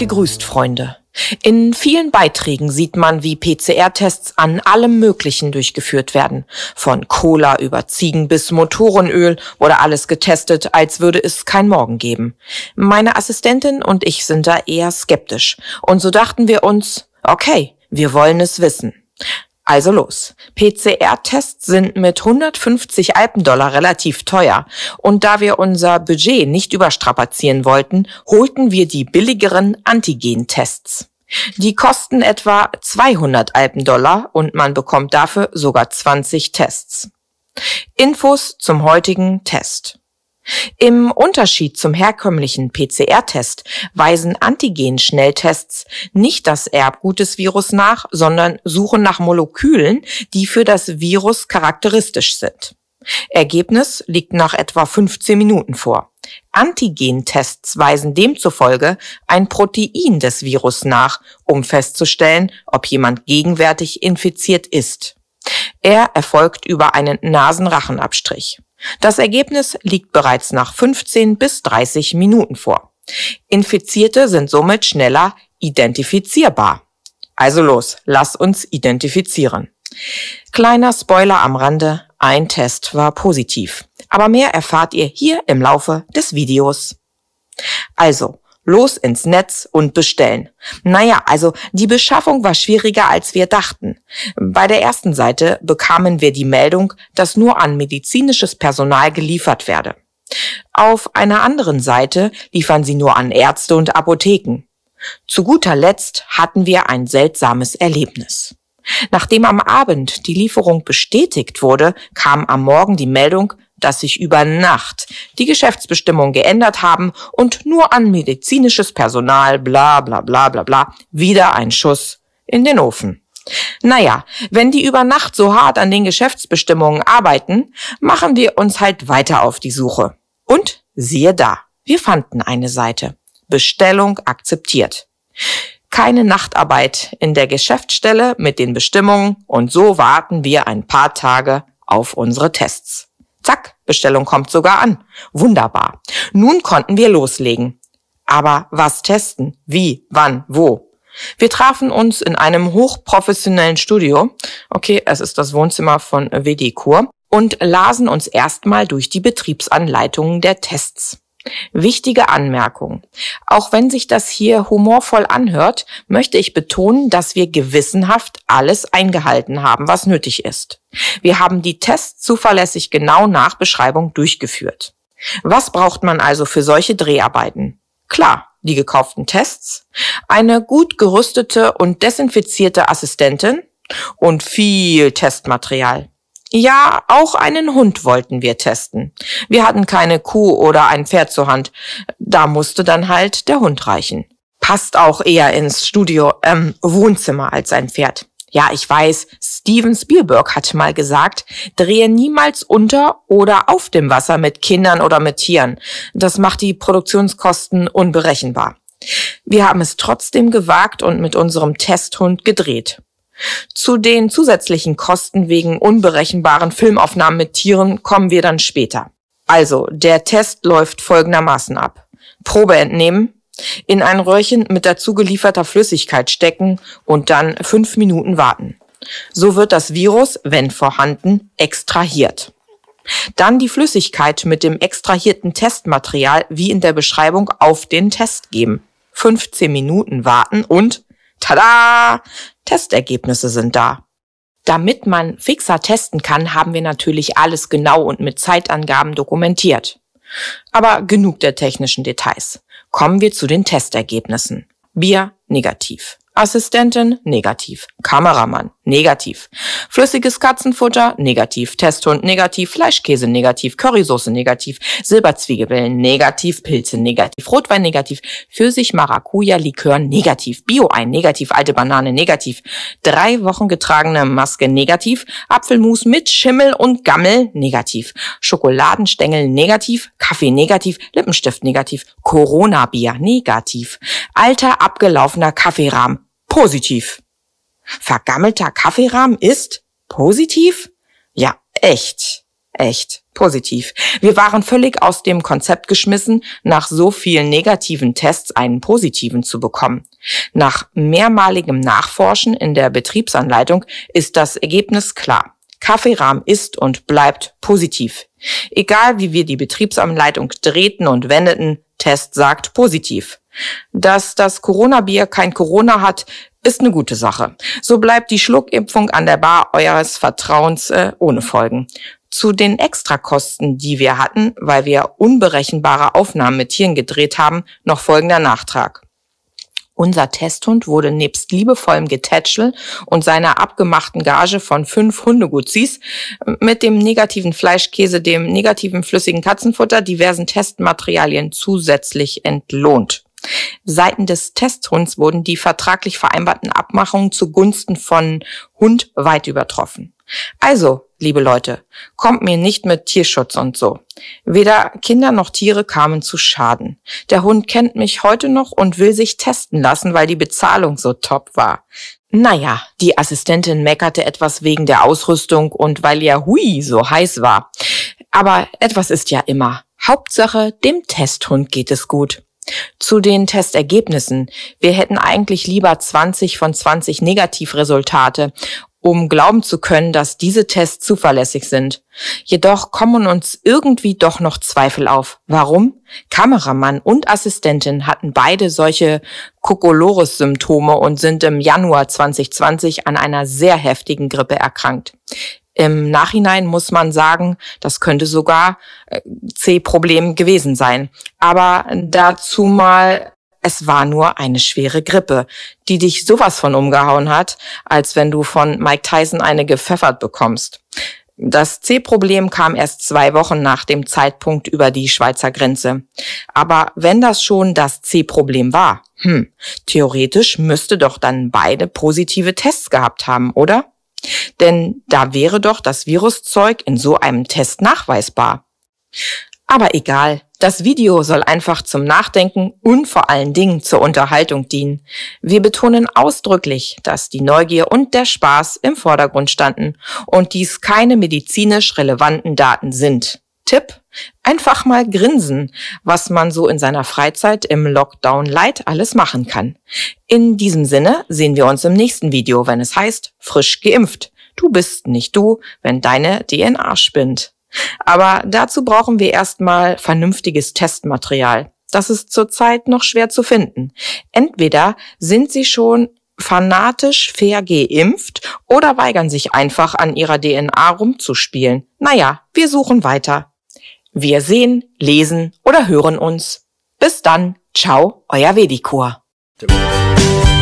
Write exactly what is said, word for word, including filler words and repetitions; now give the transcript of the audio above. gegrüßt, Freunde. In vielen Beiträgen sieht man, wie P C R-Tests an allem Möglichen durchgeführt werden. Von Cola über Ziegen bis Motorenöl wurde alles getestet, als würde es kein Morgen geben. Meine Assistentin und ich sind da eher skeptisch. Und so dachten wir uns, okay, wir wollen es wissen. Also los. P C R-Tests sind mit hundertfünfzig Alpendollar relativ teuer. Und da wir unser Budget nicht überstrapazieren wollten, holten wir die billigeren Antigen-Tests. Die kosten etwa zweihundert Alpendollar und man bekommt dafür sogar zwanzig Tests. Infos zum heutigen Test. Im Unterschied zum herkömmlichen P C R-Test weisen Antigen-Schnelltests nicht das Erbgut des Virus nach, sondern suchen nach Molekülen, die für das Virus charakteristisch sind. Ergebnis liegt nach etwa fünfzehn Minuten vor. Antigen-Tests weisen demzufolge ein Protein des Virus nach, um festzustellen, ob jemand gegenwärtig infiziert ist. Er erfolgt über einen Nasenrachenabstrich. Das Ergebnis liegt bereits nach fünfzehn bis dreißig Minuten vor. Infizierte sind somit schneller identifizierbar. Also los, lass uns identifizieren. Kleiner Spoiler am Rande, ein Test war positiv. Aber mehr erfahrt ihr hier im Laufe des Videos. Also, los ins Netz und bestellen. Naja, also die Beschaffung war schwieriger, als wir dachten. Bei der ersten Seite bekamen wir die Meldung, dass nur an medizinisches Personal geliefert werde. Auf einer anderen Seite liefern sie nur an Ärzte und Apotheken. Zu guter Letzt hatten wir ein seltsames Erlebnis. Nachdem am Abend die Lieferung bestätigt wurde, kam am Morgen die Meldung, dass sich über Nacht die Geschäftsbestimmungen geändert haben und nur an medizinisches Personal, bla bla bla bla bla, wieder ein Schuss in den Ofen. Naja, wenn die über Nacht so hart an den Geschäftsbestimmungen arbeiten, machen wir uns halt weiter auf die Suche. Und siehe da, wir fanden eine Seite. Bestellung akzeptiert. Keine Nachtarbeit in der Geschäftsstelle mit den Bestimmungen und so warten wir ein paar Tage auf unsere Tests. Zack, Bestellung kommt sogar an. Wunderbar. Nun konnten wir loslegen. Aber was testen? Wie? Wann? Wo? Wir trafen uns in einem hochprofessionellen Studio. Okay, es ist das Wohnzimmer von W D C H U R und lasen uns erstmal durch die Betriebsanleitungen der Tests. Wichtige Anmerkung. Auch wenn sich das hier humorvoll anhört, möchte ich betonen, dass wir gewissenhaft alles eingehalten haben, was nötig ist. Wir haben die Tests zuverlässig genau nach Beschreibung durchgeführt. Was braucht man also für solche Dreharbeiten? Klar, die gekauften Tests, eine gut gerüstete und desinfizierte Assistentin und viel Testmaterial. Ja, auch einen Hund wollten wir testen. Wir hatten keine Kuh oder ein Pferd zur Hand. Da musste dann halt der Hund reichen. Passt auch eher ins Studio, ähm, Wohnzimmer als ein Pferd. Ja, ich weiß, Steven Spielberg hat mal gesagt, drehe niemals unter oder auf dem Wasser mit Kindern oder mit Tieren. Das macht die Produktionskosten unberechenbar. Wir haben es trotzdem gewagt und mit unserem Testhund gedreht. Zu den zusätzlichen Kosten wegen unberechenbaren Filmaufnahmen mit Tieren kommen wir dann später. Also, der Test läuft folgendermaßen ab. Probe entnehmen, in ein Röhrchen mit dazu gelieferter Flüssigkeit stecken und dann fünf Minuten warten. So wird das Virus, wenn vorhanden, extrahiert. Dann die Flüssigkeit mit dem extrahierten Testmaterial wie in der Beschreibung auf den Test geben. fünfzehn Minuten warten und tada! Testergebnisse sind da. Damit man fixer testen kann, haben wir natürlich alles genau und mit Zeitangaben dokumentiert. Aber genug der technischen Details. Kommen wir zu den Testergebnissen. Bier negativ. Assistentin negativ. Kameramann negativ. Flüssiges Katzenfutter negativ. Testhund negativ. Fleischkäse negativ. Currysoße negativ. Silberzwiebeln negativ. Pilze negativ. Rotwein negativ. Pfirsich-Maracuja-Likör negativ. Bio-Ei negativ. Alte Banane negativ. Drei Wochen getragene Maske negativ. Apfelmus mit Schimmel und Gammel negativ. Schokoladenstängel negativ. Kaffee negativ. Lippenstift negativ. Corona-Bier negativ. Alter abgelaufener Kaffeerahmen positiv. Vergammelter Kaffeerahmen ist positiv? Ja, echt. echt positiv. Wir waren völlig aus dem Konzept geschmissen, nach so vielen negativen Tests einen positiven zu bekommen. Nach mehrmaligem Nachforschen in der Betriebsanleitung ist das Ergebnis klar. Kaffeerahm ist und bleibt positiv. Egal wie wir die Betriebsanleitung drehten und wendeten, Test sagt positiv. Dass das Corona-Bier kein Corona hat, ist eine gute Sache. So bleibt die Schluckimpfung an der Bar eures Vertrauens äh, ohne Folgen. Zu den Extrakosten, die wir hatten, weil wir unberechenbare Aufnahmen mit Tieren gedreht haben, noch folgender Nachtrag. Unser Testhund wurde nebst liebevollem Getätschel und seiner abgemachten Gage von fünf Hundeguzis mit dem negativen Fleischkäse, dem negativen flüssigen Katzenfutter, diversen Testmaterialien zusätzlich entlohnt. Seiten des Testhunds wurden die vertraglich vereinbarten Abmachungen zugunsten von Hund weit übertroffen. Also, liebe Leute, kommt mir nicht mit Tierschutz und so. Weder Kinder noch Tiere kamen zu Schaden. Der Hund kennt mich heute noch und will sich testen lassen, weil die Bezahlung so top war. Naja, die Assistentin meckerte etwas wegen der Ausrüstung und weil ja hui so heiß war. Aber etwas ist ja immer. Hauptsache, dem Testhund geht es gut. Zu den Testergebnissen. Wir hätten eigentlich lieber zwanzig von zwanzig Negativresultate, um glauben zu können, dass diese Tests zuverlässig sind. Jedoch kommen uns irgendwie doch noch Zweifel auf. Warum? Kameramann und Assistentin hatten beide solche Kokolores-Symptome und sind im Januar zwanzig zwanzig an einer sehr heftigen Grippe erkrankt. Im Nachhinein muss man sagen, das könnte sogar C-Problem gewesen sein. Aber dazu mal... Es war nur eine schwere Grippe, die dich sowas von umgehauen hat, als wenn du von Mike Tyson eine gepfeffert bekommst. Das C-Problem kam erst zwei Wochen nach dem Zeitpunkt über die Schweizer Grenze. Aber wenn das schon das C-Problem war, hm, theoretisch müsste doch dann beide positive Tests gehabt haben, oder? Denn da wäre doch das Viruszeug in so einem Test nachweisbar. Aber egal. Das Video soll einfach zum Nachdenken und vor allen Dingen zur Unterhaltung dienen. Wir betonen ausdrücklich, dass die Neugier und der Spaß im Vordergrund standen und dies keine medizinisch relevanten Daten sind. Tipp: Einfach mal grinsen, was man so in seiner Freizeit im Lockdown Light alles machen kann. In diesem Sinne sehen wir uns im nächsten Video, wenn es heißt frisch geimpft. Du bist nicht du, wenn deine D N A spinnt. Aber dazu brauchen wir erstmal vernünftiges Testmaterial. Das ist zurzeit noch schwer zu finden. Entweder sind sie schon fanatisch fair geimpft oder weigern sich einfach an ihrer D N A rumzuspielen. Naja, wir suchen weiter. Wir sehen, lesen oder hören uns. Bis dann. Ciao, euer W D C H U R.